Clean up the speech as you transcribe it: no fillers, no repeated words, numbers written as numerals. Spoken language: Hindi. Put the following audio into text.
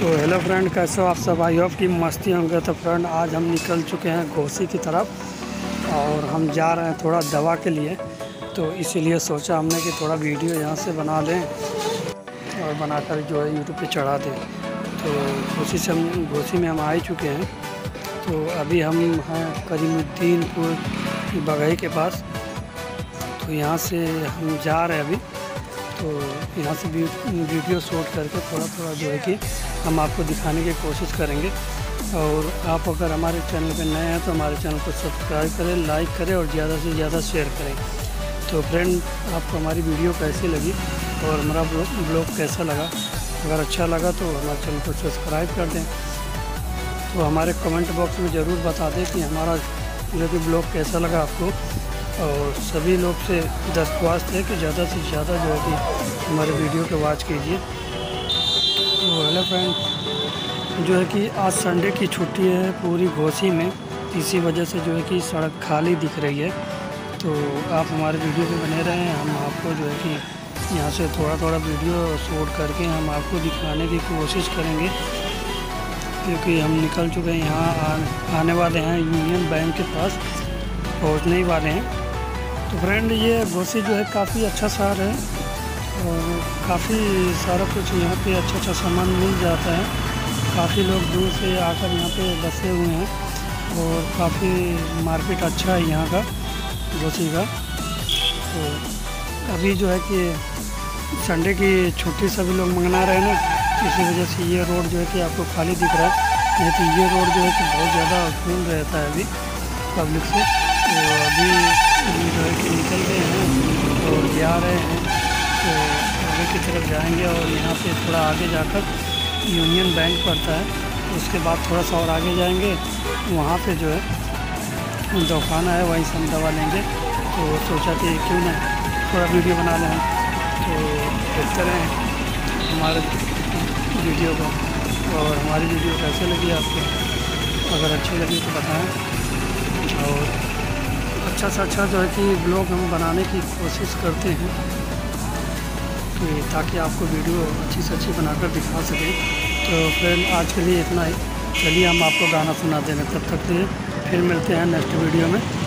तो हेलो फ्रेंड, कैसे हो आप सब? आई होप कि मस्ती होंगे। तो फ्रेंड आज हम निकल चुके हैं घोसी की तरफ और हम जा रहे हैं थोड़ा दवा के लिए। तो इसीलिए सोचा हमने कि थोड़ा वीडियो यहाँ से बना लें और बनाकर जो है यूट्यूब पे चढ़ा दें। तो घोसी में हम आ ही चुके हैं। तो अभी हम हैं करीमुद्दीनपुर की बगही के पास। तो यहाँ से हम जा रहे हैं अभी। तो यहाँ से भी वीडियो शूट करके थोड़ा थोड़ा जो है कि हम आपको दिखाने की कोशिश करेंगे। और आप अगर हमारे चैनल पे नए हैं तो हमारे चैनल को सब्सक्राइब करें, लाइक करें और ज़्यादा से ज़्यादा शेयर करें। तो फ्रेंड, आपको हमारी वीडियो कैसी लगी और हमारा ब्लॉग कैसा लगा? अगर अच्छा लगा तो हमारे चैनल को सब्सक्राइब कर दें। तो हमारे कमेंट बॉक्स में ज़रूर बता दें कि हमारा जो कि ब्लॉग कैसा लगा आपको। और सभी लोग से दरख्वास्त है कि ज़्यादा से ज़्यादा जो है कि हमारे वीडियो को वॉच कीजिए। तो हेलो फ्रेंड, जो है कि आज संडे की छुट्टी है पूरी घोसी में, इसी वजह से जो है कि सड़क खाली दिख रही है। तो आप हमारे वीडियो पे बने रहें। हम आपको जो है कि यहाँ से थोड़ा थोड़ा वीडियो शूट करके हम आपको दिखाने की कोशिश करेंगे, क्योंकि हम निकल चुके हैं। यहाँ आने वाले हैं, यूनियन बैंक के पास पहुँचने ही वाले हैं। तो फ्रेंड, ये घोसी जो है काफ़ी अच्छा शहर है और काफ़ी सारा कुछ यहाँ पे अच्छा सामान मिल जाता है। काफ़ी लोग दूर से आकर यहाँ पे बसे हुए हैं और काफ़ी मार्केट अच्छा है यहाँ का, घोसी का। तो अभी जो है कि संडे की छुट्टी सभी लोग मना रहे हैं ना, इसी वजह से ये रोड जो है कि आपको खाली दिख रहा है। नहीं तो ये रोड जो है कि बहुत ज़्यादा फुल रहता है अभी पब्लिक से। तो अभी जो है कि निकल गए हैं और जा रहे हैं, तो आगे की तरफ जाएंगे। और यहाँ से थोड़ा आगे जाकर यूनियन बैंक पड़ता है, उसके बाद थोड़ा सा और आगे जाएंगे, वहाँ पे जो है दवाखाना है, वहीं से हम दवा लेंगे। तो सोचा कि क्यों ना थोड़ा वीडियो बना लें। तो देखते रहें हमारे वीडियो को, और हमारी वीडियो कैसे लगी आपको? अगर अच्छी लगी तो बताएँ। और अच्छा से अच्छा जो है कि ब्लॉग हम बनाने की कोशिश करते हैं, तो ताकि आपको वीडियो अच्छी से अच्छी बनाकर दिखा सकें। तो फ्रेंड, आज के लिए इतना ही। चलिए हम आपको गाना सुना देंगे, तब तक के लिए फिर मिलते हैं नेक्स्ट वीडियो में।